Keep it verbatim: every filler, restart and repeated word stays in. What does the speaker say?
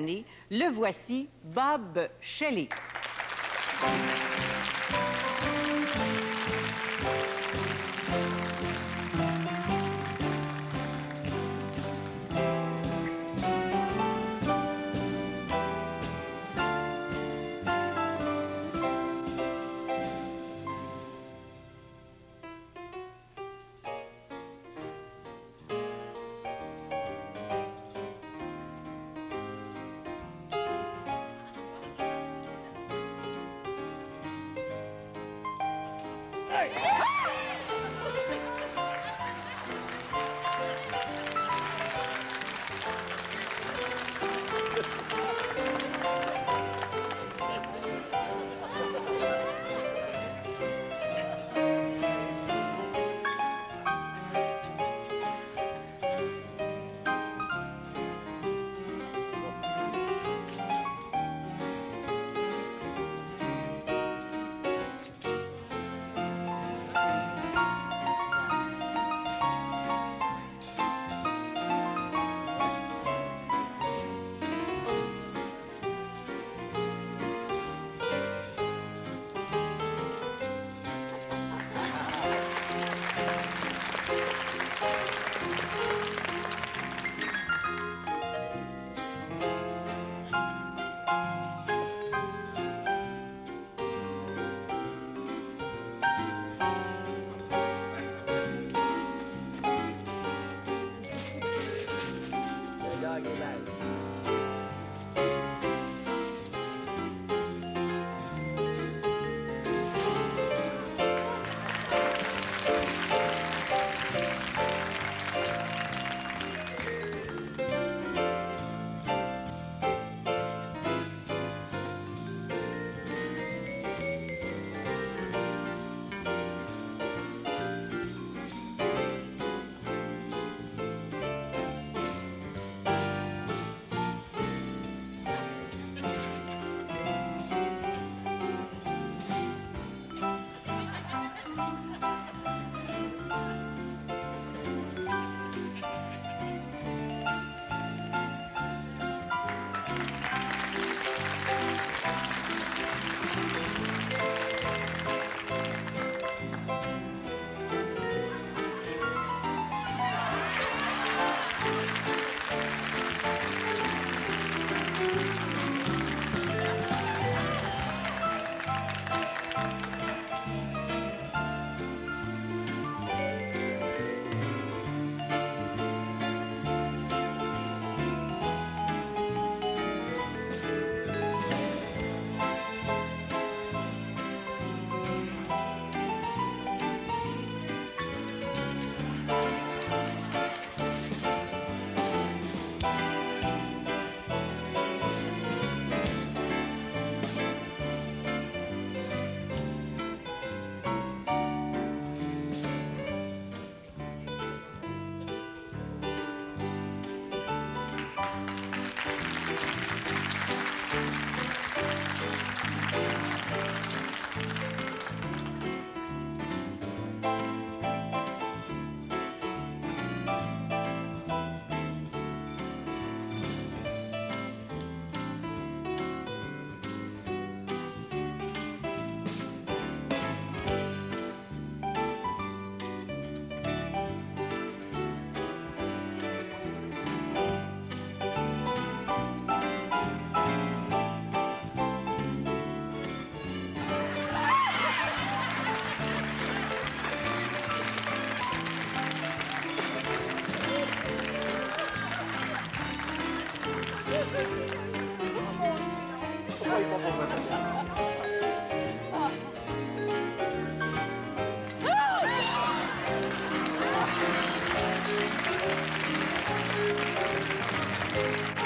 année. Le voici, Bob Shelley. Thank you.